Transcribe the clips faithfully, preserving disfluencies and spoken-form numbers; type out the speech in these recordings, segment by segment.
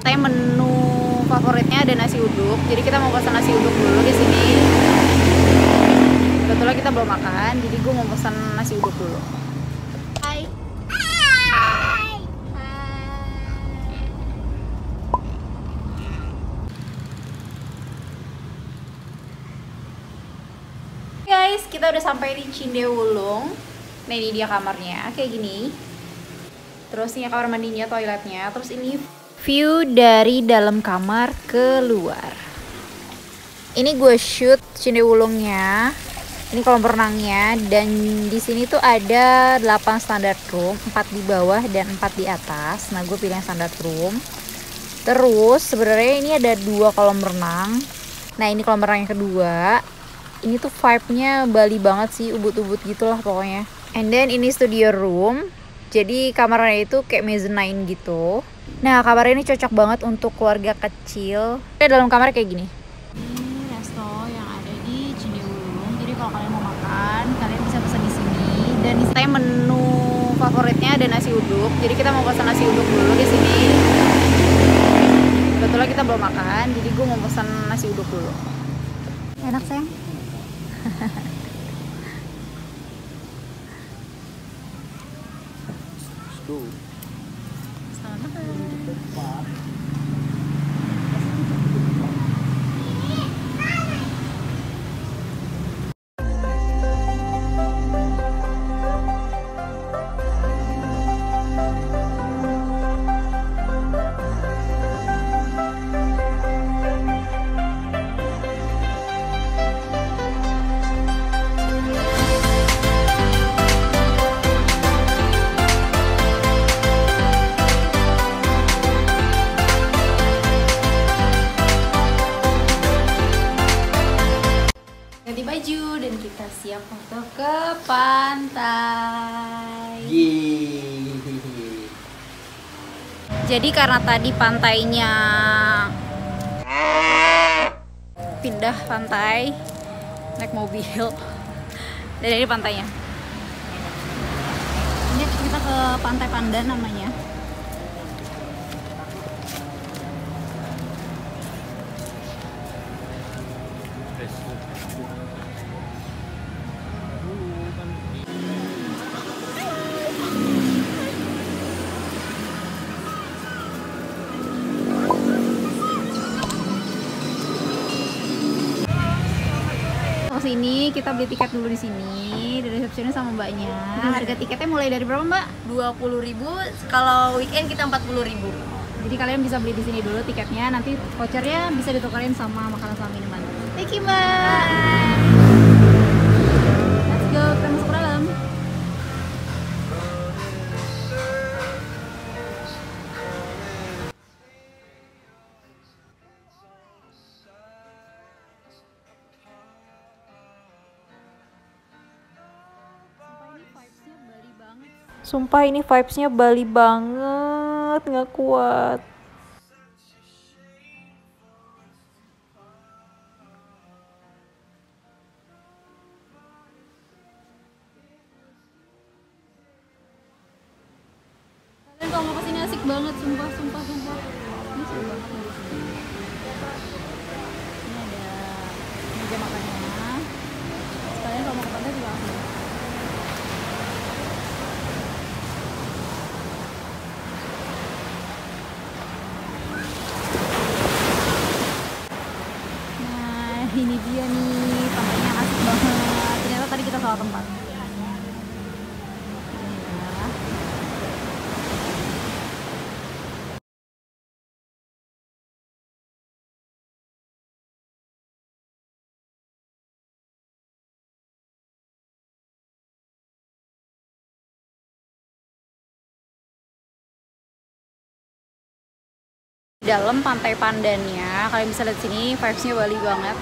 Saya menu favoritnya ada nasi uduk. Jadi kita mau pesan nasi uduk dulu di sini. Kebetulan kita belum makan, jadi gue mau pesan nasi uduk dulu. Hai. Hai. Hai. Guys, kita udah sampai di Cindewulung. Nah, ini dia kamarnya, kayak gini. Terus ini kamar mandinya, toiletnya. Terus ini view dari dalam kamar keluar. Ini gue shoot Cindewulungnya. Ini kolam renangnya, dan di sini tuh ada delapan standard room, empat di bawah dan empat di atas. Nah, gue pilih yang standard room. Terus sebenarnya ini ada dua kolam renang. Nah, ini kolam renang yang kedua. Ini tuh vibe-nya Bali banget sih, ubut-ubut gitulah pokoknya. And then ini studio room. Jadi kamarnya itu kayak mezzanine gitu. Nah, kamar ini cocok banget untuk keluarga kecil. Ini dalam kamar kayak gini. Ini resto yang ada di Cindewulung. Jadi kalau kalian mau makan, kalian bisa pesan di sini. Dan di sini menu favoritnya ada nasi uduk. Jadi kita mau pesan nasi uduk dulu di sini. Kebetulan kita belum makan, jadi gue mau pesan nasi uduk dulu. Enak, sayang. Selamat makan. Dan kita siap foto ke pantai. Yeay. Jadi karena tadi pantainya pindah pantai, naik mobil. Dan ini pantainya. Ini kita ke Pantai Pandan namanya. Sini kita beli tiket dulu di sini dari resepsionis sama mbaknya. Harga tiketnya mulai dari berapa, Mbak? dua puluh ribu. Kalau weekend kita empat puluh ribu. Jadi kalian bisa beli di sini dulu tiketnya, nanti vouchernya bisa ditukarin sama makanan sama minuman. Thank you, Mbak. Let's go, kita masuk ke dalam. Sumpah ini vibes-nya Bali banget, nggak kuat. Kalian kalau mau kesini asik banget, sumpah, sumpah, sumpah. Ini seru banget. Ini ada meja makannya. Kalian kalau mau ke pantai juga asik. Ini dia nih, tempatnya asik banget. Ternyata tadi kita salah tempat. Dalam Pantai Pandannya, kalian bisa lihat sini, vibes-nya Bali banget.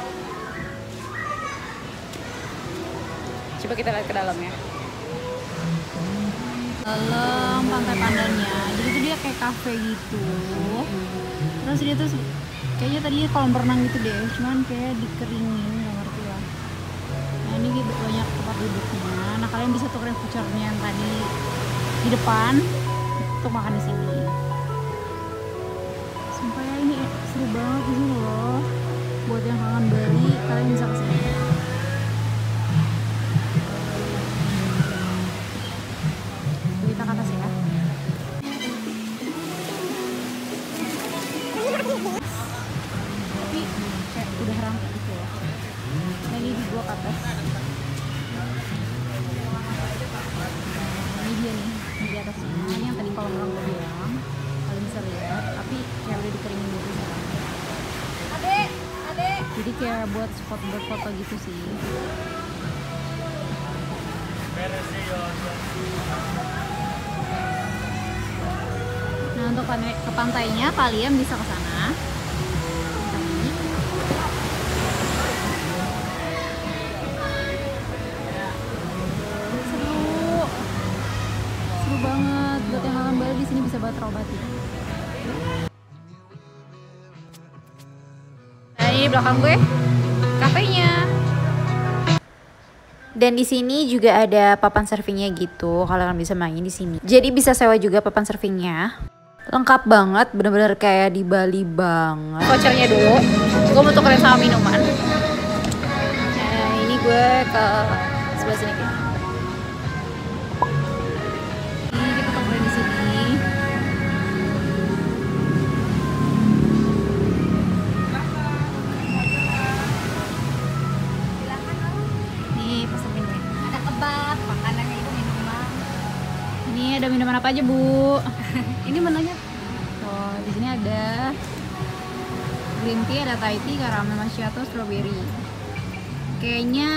Coba kita lihat ke dalamnya. Dalam Pantai Pandannya, jadi itu dia kayak kafe gitu. Terus dia tuh kayaknya tadinya kolam renang gitu deh, cuman kayak dikeringin, nggak ngerti lah. Nah, ini gitu banyak tempat duduknya. Nah, kalian bisa tukerin vouchernya yang tadi di depan untuk makan di sini. seru banget di sini loh. Buat yang kangen Bali, kalian bisa kesini. Kita ke atas ya. Tapi kayak udah rampok gitu ya. Lagi di gua ke atas. Ini dia nih, ini di atasnya. Ini yang tadi kalau orang bilang kalian bisa lihat, tapi kayak udah dikeringin gitu sekarang. Adek, adek. Jadi kayak buat spot berfoto gitu sih. Nah untuk ke pantainya kalian bisa ke sana. Banget buat yang kangen Bali, di sini bisa buat terobati. Nah, ini belakang gue kafenya. Dan di sini juga ada papan surfingnya gitu. Kalian bisa main di sini. Jadi bisa sewa juga papan surfingnya. Lengkap banget, bener-bener kayak di Bali banget. Vouchernya dulu. Gue mau tukerin sama minuman. Nah, ini gue ke sebelah sini. Ini ada minuman apa aja, Bu? Ini menunya. Oh, di sini ada green tea, ada Thai tea, caramel macchiato, strawberry. Kayaknya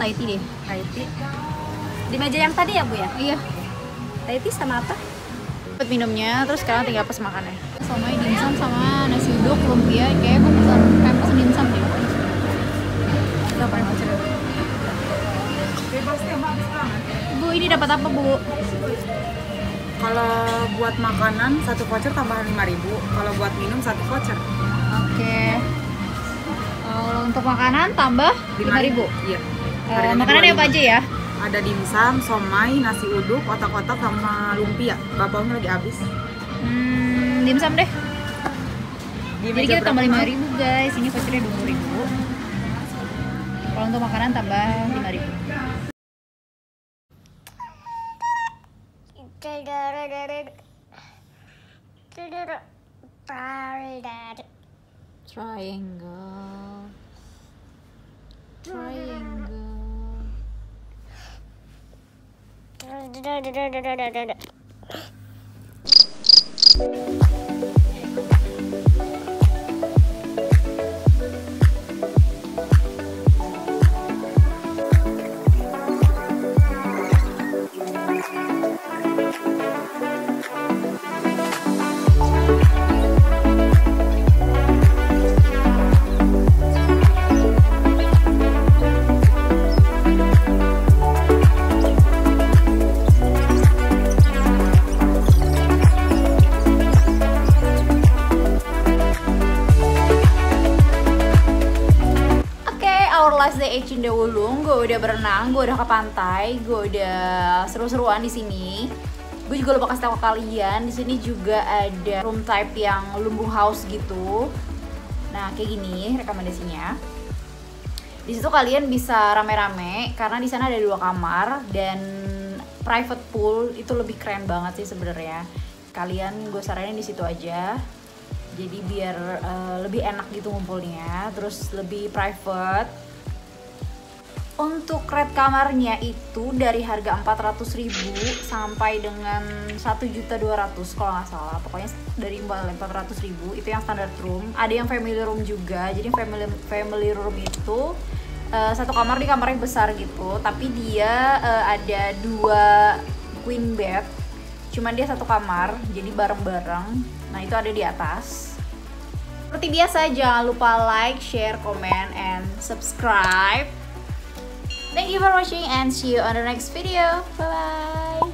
Thai tea deh, Thai tea. Di meja yang tadi ya, Bu ya? Iya. Thai tea sama apa? Dapat minumnya, terus sekarang tinggal pas makannya. Somai, dimsum sama nasi uduk, lumpia. Kayaknya gue pesan, kayak pesan dimsum deh. Kita paling mau cerita. Bu, ini dapat apa, Bu? Kalau buat makanan satu voucher tambahan lima ribu, kalau buat minum satu voucher. Oke. Kalau untuk makanan tambah lima ribu. Iya. Uh, makanannya apa aja ya? Ada dimsum, somai, nasi uduk, otak-otak sama lumpia. Bapaknya lagi habis. Hmm, dimsum deh. Jadi kita tambah lima ribu, guys. Ini vouchernya dua puluh ribu. Kalau untuk makanan tambah lima ribu. Triangle, triangle. Di Cindewulung, gue udah berenang, gue udah ke pantai, gue udah seru-seruan di sini. Gue juga lupa kasih tahu ke kalian, di sini juga ada room type yang lumbu house gitu. Nah, kayak gini rekomendasinya. Di situ kalian bisa rame-rame karena di sana ada dua kamar dan private pool, itu lebih keren banget sih sebenarnya. Kalian gue saranin di situ aja. Jadi biar uh, lebih enak gitu ngumpulnya, terus lebih private. Untuk rate kamarnya itu dari harga empat ratus ribu sampai dengan satu juta dua ratus ribu kalau nggak salah. Pokoknya dari empat ratus ribu itu yang standard room. Ada yang family room juga. Jadi family family room itu uh, satu kamar di kamar yang besar gitu. Tapi dia uh, ada dua queen bed. Cuman dia satu kamar. Jadi bareng-bareng. Nah itu ada di atas. Seperti biasa jangan lupa like, share, comment, and subscribe. Thank you for watching and see you on the next video. Bye bye.